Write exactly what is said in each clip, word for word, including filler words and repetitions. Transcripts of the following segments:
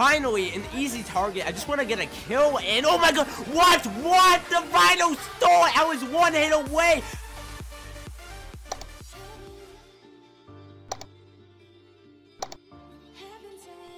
Finally, an easy target. I just want to get a kill, and oh my god, what? What? The Vino stole it. I was one hit away.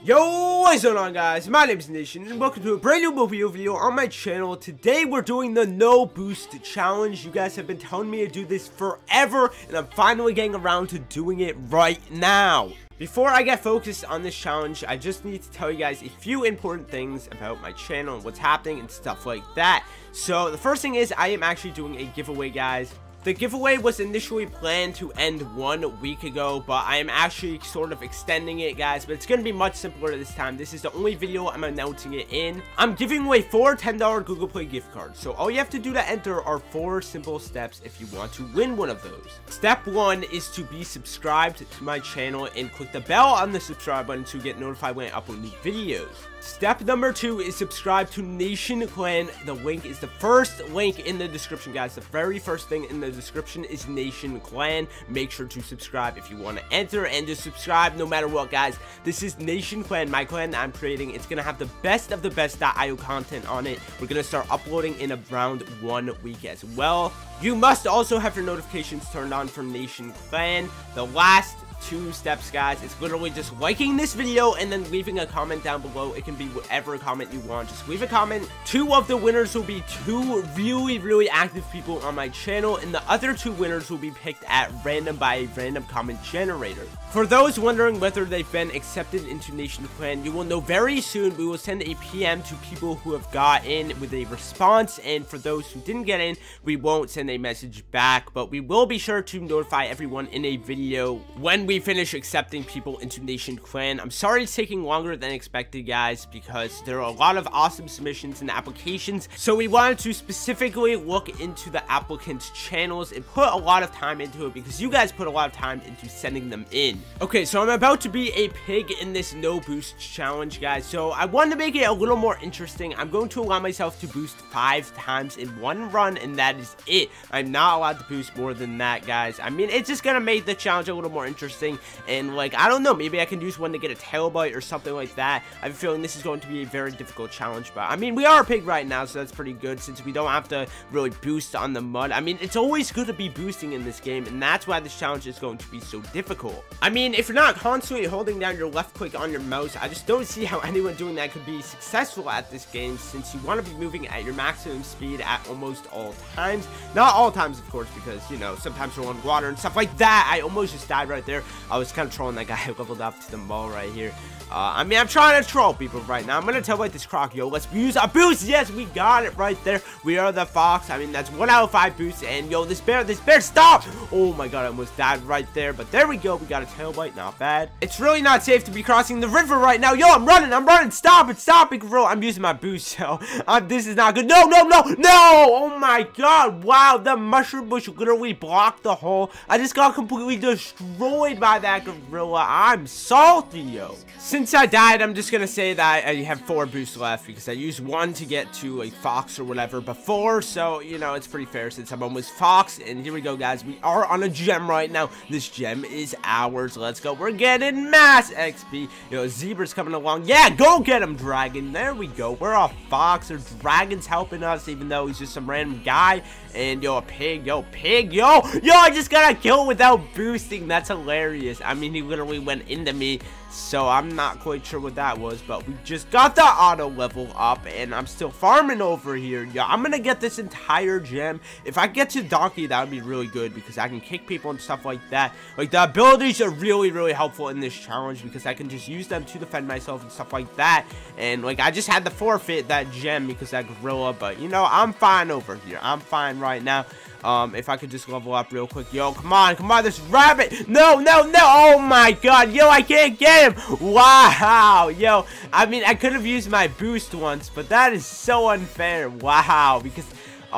Yo, what's going on, guys? My name is Nation, and welcome to a brand new mope dot I O video on my channel. Today, we're doing the No Boost Challenge. You guys have been telling me to do this forever, and I'm finally getting around to doing it right now. Before I get focused on this challenge, I just need to tell you guys a few important things about my channel and what's happening and stuff like that. So the first thing is I am actually doing a giveaway, guys. The giveaway was initially planned to end one week ago, but I am actually sort of extending it, guys. But it's going to be much simpler this time. This is the only video I'm announcing it in. I'm giving away four ten dollar Google Play gift cards. So all you have to do to enter are four simple steps if you want to win one of those. Step one is to be subscribed to my channel and click the bell on the subscribe button to get notified when I upload new videos. Step number two is subscribe to NationClan. The link is the first link in the description, guys. The very first thing in the description is NationClan. Make sure to subscribe if you want to enter, and just subscribe no matter what, guys. This is NationClan, my clan that I'm creating. It's gonna have the best of the best dot I O content on it. We're gonna start uploading in around one week as well. You must also have your notifications turned on from NationClan. The last two steps, guys, it's literally just liking this video and then leaving a comment down below. It can be whatever comment you want. Just leave a comment. Two of the winners will be two really really active people on my channel, and the other two winners will be picked at random by a random comment generator. For those wondering whether they've been accepted into NationClan, you will know very soon. We will send a P M to people who have got in with a response, and for those who didn't get in, we won't send a message back, but we will be sure to notify everyone in a video when we finish accepting people into NationClan. I'm sorry it's taking longer than expected, guys, because there are a lot of awesome submissions and applications, so we wanted to specifically look into the applicants' channels and put a lot of time into it because you guys put a lot of time into sending them in. Okay, so I'm about to be a pig in this no boost challenge, guys, so I wanted to make it a little more interesting. I'm going to allow myself to boost five times in one run, and that is it. I'm not allowed to boost more than that, guys. I mean, it's just gonna make the challenge a little more interesting. Thing. And like, I don't know, maybe I can use one to get a tailbite or something like that. I have a feeling this is going to be a very difficult challenge, but I mean, we are a pig right now, so that's pretty good since we don't have to really boost on the mud. I mean, it's always good to be boosting in this game, and that's why this challenge is going to be so difficult. I mean, if you're not constantly holding down your left click on your mouse, I just don't see how anyone doing that could be successful at this game since you want to be moving at your maximum speed at almost all times. Not all times, of course, because, you know, sometimes you're on water and stuff like that. I almost just died right there. I was kind of trolling that guy who leveled up to the mall right here. Uh, I mean, I'm trying to troll people right now. I'm going to tell about this croc, yo. Let's use a boost. Yes, we got it right there. We are the fox. I mean, that's one out of five boosts. And, yo, this bear, this bear, stop. Oh, my God. I almost died right there. But there we go. We got a tailbite. Not bad. It's really not safe to be crossing the river right now. Yo, I'm running. I'm running. Stop it. Stop it, bro. I'm using my boost, so um, this is not good. No, no, no, no. Oh, my God. Wow. The mushroom bush literally blocked the hole. I just got completely destroyed by that gorilla. I'm salty, yo. Since I died, I'm just gonna say that I have four boosts left because I used one to get to a fox or whatever before, so, you know, it's pretty fair since I'm almost fox. And here we go, guys. We are on a gem right now. This gem is ours. Let's go. We're getting mass X P. Yo, zebra's coming along. Yeah, go get him, dragon. There we go. We're a fox. Or dragon's helping us, even though he's just some random guy. And, yo, a pig. Yo, pig. Yo, yo, I just got a kill without boosting. That's hilarious. I mean, he literally went into me, so I'm not Not quite sure what that was, but we just got the auto level up, and I'm still farming over here. Yeah, I'm gonna get this entire gem. If I get to donkey, that would be really good because I can kick people and stuff like that. Like, the abilities are really really helpful in this challenge because I can just use them to defend myself and stuff like that. And like, I just had to forfeit that gem because that gorilla, but you know, I'm fine over here. I'm fine right now. Um, if I could just level up real quick. Yo, come on, come on, this rabbit. No, no, no. Oh, my God. Yo, I can't get him. Wow. Yo, I mean, I could have used my boost once, but that is so unfair. Wow, because...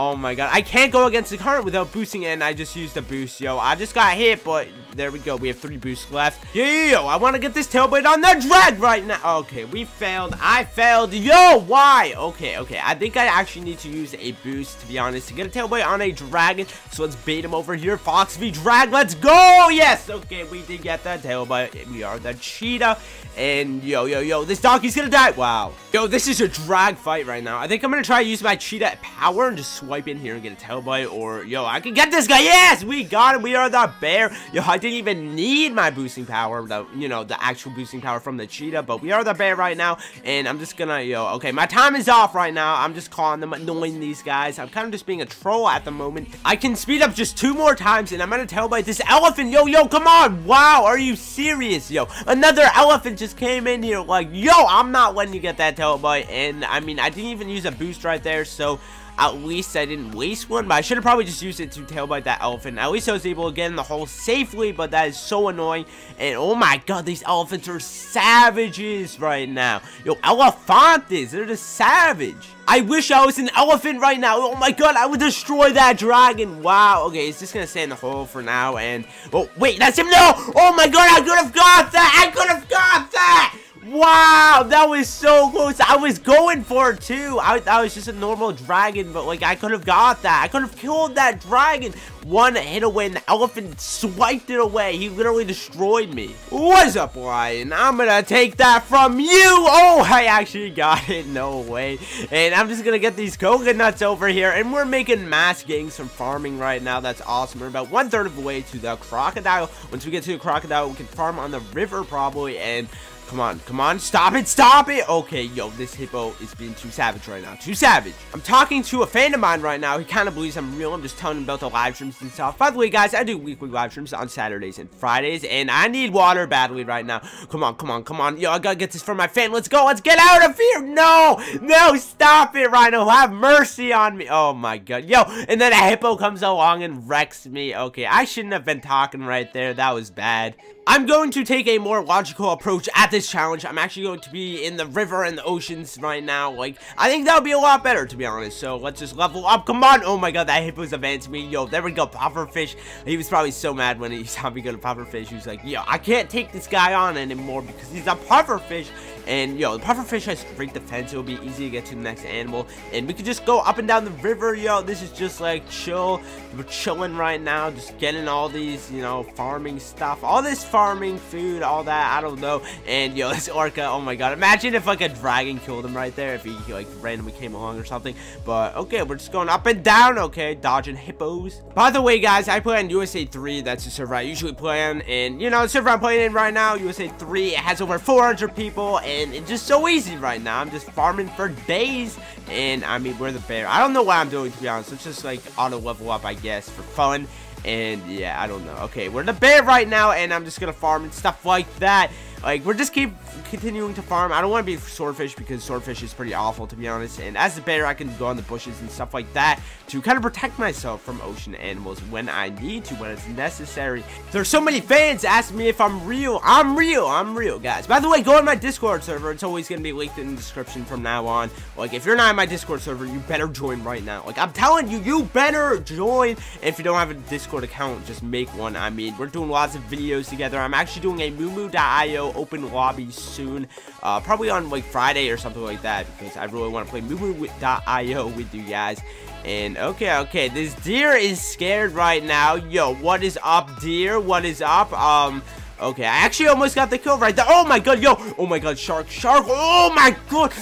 Oh my god, I can't go against the current without boosting, and I just used the boost. Yo, I just got hit, but there we go. We have three boosts left. Yo, yo, yo, I want to get this tailblade on the drag right now. Okay, we failed. I failed. Yo, why? Okay, okay. I think I actually need to use a boost, to be honest, to get a tailblade on a dragon. So let's bait him over here. Fox v drag. Let's go. Yes. Okay, we did get that tailblade. We are the cheetah. And yo, yo, yo, this donkey's gonna die. Wow. Yo, this is a drag fight right now. I think I'm gonna try to use my cheetah power and just swipe in here and get a tailbite. Or yo, I can get this guy. Yes, we got him. We are the bear. Yo, I didn't even need my boosting power, the you know the actual boosting power from the cheetah, but we are the bear right now. And I'm just gonna, yo, okay, my time is off right now. I'm just calling them, annoying these guys. I'm kind of just being a troll at the moment. I can speed up just two more times and I'm gonna tailbite this elephant. Yo, yo, come on. Wow, are you serious? Yo, another elephant just came in here like, yo, I'm not letting you get that tailbite. And I mean, I didn't even use a boost right there, so at least I didn't waste one, but I should have probably just used it to tailbite that elephant. At least I was able to get in the hole safely, but that is so annoying. And oh my god, these elephants are savages right now. Yo, elephantes, they're just savage. I wish I was an elephant right now. Oh my god, I would destroy that dragon. Wow, okay, it's just gonna stay in the hole for now. And oh, wait, that's him. No, oh my god, I could have got that. I could have got that. Wow, that was so close. I was going for it too. I, I was just a normal dragon, but like I could have got that. I could have killed that dragon. One hit away and the elephant swiped it away. He literally destroyed me. What's up, Lion? I'm gonna take that from you. Oh, I actually got it. No way. And I'm just gonna get these coconuts over here. And we're making mass gains from farming right now. That's awesome. We're about one third of the way to the crocodile. Once we get to the crocodile, we can farm on the river probably. And come on, come on, stop it, stop it. Okay, yo, this hippo is being too savage right now. Too savage. I'm talking to a fan of mine right now. He kind of believes I'm real. I'm just telling him about the live streams and stuff. By the way, guys, I do weekly live streams on Saturdays and Fridays, and I need water badly right now. Come on, come on, come on. Yo, I gotta get this from my fan. Let's go. Let's get out of here. No, no, stop it, Rhino. Have mercy on me. Oh, my God. Yo, and then a hippo comes along and wrecks me. Okay, I shouldn't have been talking right there. That was bad. I'm going to take a more logical approach at this challenge. I'm actually going to be in the river and the oceans right now. Like, I think that would be a lot better, to be honest. So, let's just level up. Come on. Oh, my God. That hippo's advanced me. Yo, there we go. Pufferfish. He was probably so mad when he saw me go to pufferfish. He was like, yo, I can't take this guy on anymore because he's a pufferfish. And, yo, the pufferfish has great defense. It'll be easy to get to the next animal. And we could just go up and down the river, yo. This is just, like, chill. We're chilling right now. Just getting all these, you know, farming stuff. All this farming, food, all that. I don't know. And, yo, this orca. Oh, my God. Imagine if, like, a dragon killed him right there. If he, like, randomly came along or something. But, okay, we're just going up and down, okay. Dodging hippos. By the way, guys, I play on U S A three. That's the server I usually play on. And, you know, the server I'm playing in right now, U S A three, it has over four hundred people. And And it's just so easy right now. I'm just farming for days. And I mean, we're the bear. I don't know what I'm doing, to be honest. It's just like auto level up, I guess, for fun. And yeah, I don't know. Okay, we're the bear right now, and I'm just gonna farm and stuff like that. Like, we're just keep continuing to farm. I don't want to be swordfish because swordfish is pretty awful, to be honest. And as a bear, I can go on the bushes and stuff like that to kind of protect myself from ocean animals when I need to, when it's necessary. There's so many fans asking me if I'm real. I'm real. I'm real, guys. By the way, go on my Discord server. It's always going to be linked in the description from now on. Like, if you're not on my Discord server, you better join right now. Like, I'm telling you, you better join. And if you don't have a Discord account, just make one. I mean, we're doing lots of videos together. I'm actually doing a moomoo dot i o open lobby soon, uh probably on like Friday or something like that, because I really want to play moomoo dot i o with you guys. And okay, okay, this deer is scared right now. Yo, what is up, deer? What is up? um Okay, I actually almost got the kill right there. Oh my god, yo. Oh my god, shark, shark. Oh my god.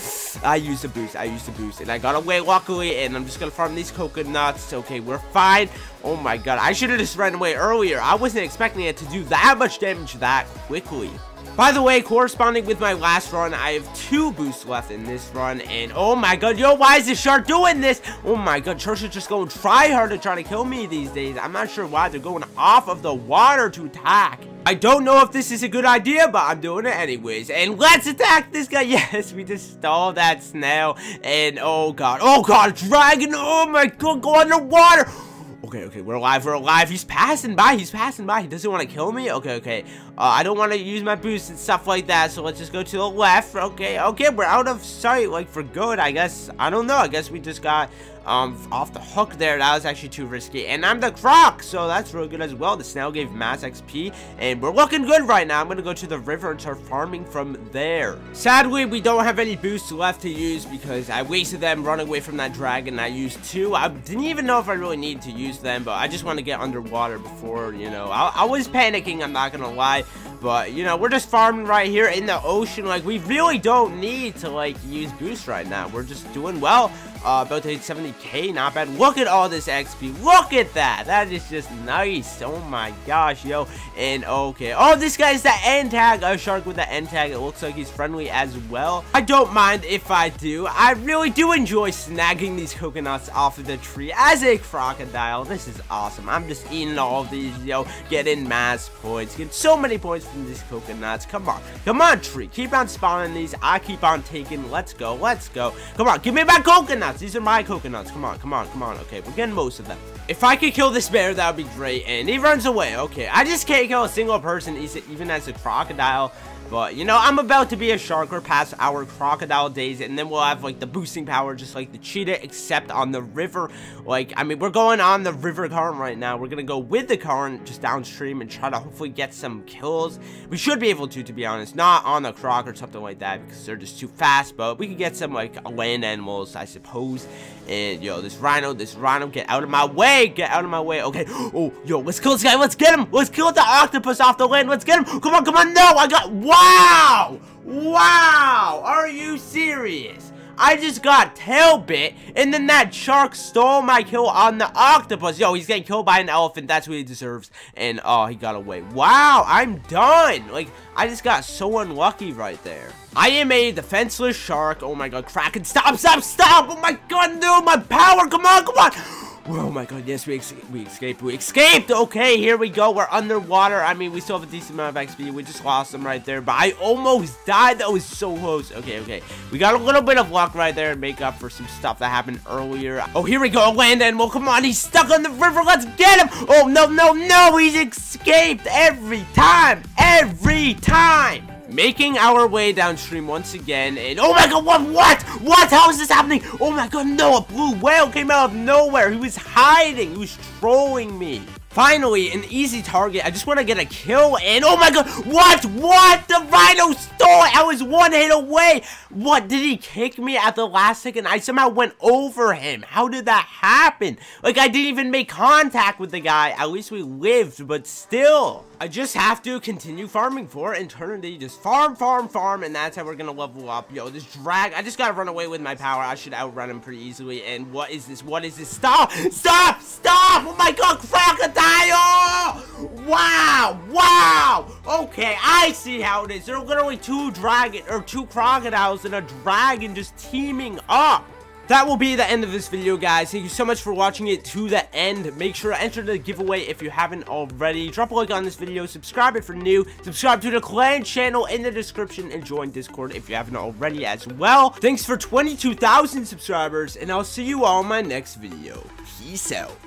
I used the boost. I used the boost. And I got away luckily. And I'm just going to farm these coconuts. Okay, we're fine. Oh my god. I should have just ran away earlier. I wasn't expecting it to do that much damage that quickly. By the way, corresponding with my last run, I have two boosts left in this run. And oh my god, yo, why is this shark doing this? Oh my god, sharks are just going try hard to try to kill me these days. I'm not sure why they're going off of the water to attack. I don't know if this is a good idea, but I'm doing it anyways. And let's attack this guy. Yes, we just stole that snail. And oh god, oh god, dragon. Oh my god, go underwater. Okay, okay, we're alive, we're alive. He's passing by, he's passing by. He doesn't want to kill me? Okay, okay. Uh, I don't want to use my boost and stuff like that, so let's just go to the left. Okay, okay, we're out of sight, like, for good, I guess. I don't know. I guess we just got um, off the hook there. That was actually too risky, and I'm the croc, so that's real good as well. The snail gave mass X P, and we're looking good right now. I'm gonna go to the river and start farming from there. Sadly, we don't have any boosts left to use because I wasted them running away from that dragon. I used two. I didn't even know if I really needed to use them, but I just want to get underwater before, you know, I, I was panicking, I'm not gonna lie. But, you know, we're just farming right here in the ocean. Like, we really don't need to, like, use boost right now. We're just doing well. Uh, about to hit seventy K, not bad. Look at all this X P. Look at that. That is just nice. Oh, my gosh, yo. And, okay. Oh, this guy's the end tag. A shark with the end tag. It looks like he's friendly as well. I don't mind if I do. I really do enjoy snagging these coconuts off of the tree as a crocodile. This is awesome. I'm just eating all of these, yo. Getting mass points. Getting so many points from these coconuts. Come on, come on, tree, keep on spawning these. I keep on taking. Let's go, let's go. Come on, give me my coconuts. These are my coconuts. Come on, come on, come on. Okay, we're getting most of them. If I could kill this bear, that would be great. And he runs away. Okay, I just can't kill a single person, even as a crocodile. But, you know, I'm about to be a shark. We're past our crocodile days, and then we'll have, like, the boosting power just like the cheetah, except on the river. Like, I mean, we're going on the river current right now. We're gonna go with the current just downstream and try to hopefully get some kills. We should be able to, to be honest. Not on a croc or something like that because they're just too fast, but we could get some, like, land animals, I suppose. And, yo, this rhino, this rhino, get out of my way! Get out of my way! Okay, oh, yo, let's kill this guy! Let's get him! Let's kill the octopus off the land! Let's get him! Come on, come on! No! I got... Wow! Wow! Are you serious? I just got tail bit, and then that shark stole my kill on the octopus. Yo, he's getting killed by an elephant. That's what he deserves. And, oh, he got away. Wow, I'm done. Like, I just got so unlucky right there. I am a defenseless shark. Oh, my God. Kraken, stop, stop, stop. Oh, my God, dude. My power. Come on, come on. Oh my God, yes, we, ex we escaped, we escaped! Okay, here we go, we're underwater. I mean, we still have a decent amount of X P, we just lost them right there, but I almost died, that was so close. Okay, okay, we got a little bit of luck right there and make up for some stuff that happened earlier. Oh, here we go, land animal, come on, he's stuck on the river, let's get him! Oh, no, no, no, he's escaped every time, every time! Making our way downstream once again, and oh my God, what, what, what, how is this happening? Oh my God, no, a blue whale came out of nowhere. He was hiding, he was trolling me. Finally, an easy target. I just want to get a kill, and oh my God, what, what, the rhino stole it. I was one hit away. What, did he kick me at the last second? I somehow went over him. How did that happen? Like, I didn't even make contact with the guy. At least we lived, but still. I just have to continue farming for it and turn it into just farm, farm, farm, and that's how we're gonna level up. Yo, this drag, I just gotta run away with my power. I should outrun him pretty easily, and what is this? What is this? Stop! Stop! Stop! Oh my God, crocodile! Wow! Wow! Okay, I see how it is. There are literally two dragon, or two crocodiles and a dragon just teaming up. That will be the end of this video, guys. Thank you so much for watching it to the end. Make sure to enter the giveaway if you haven't already. Drop a like on this video. Subscribe if you're new. Subscribe to the clan channel in the description. And join Discord if you haven't already as well. Thanks for twenty-two thousand subscribers. And I'll see you all in my next video. Peace out.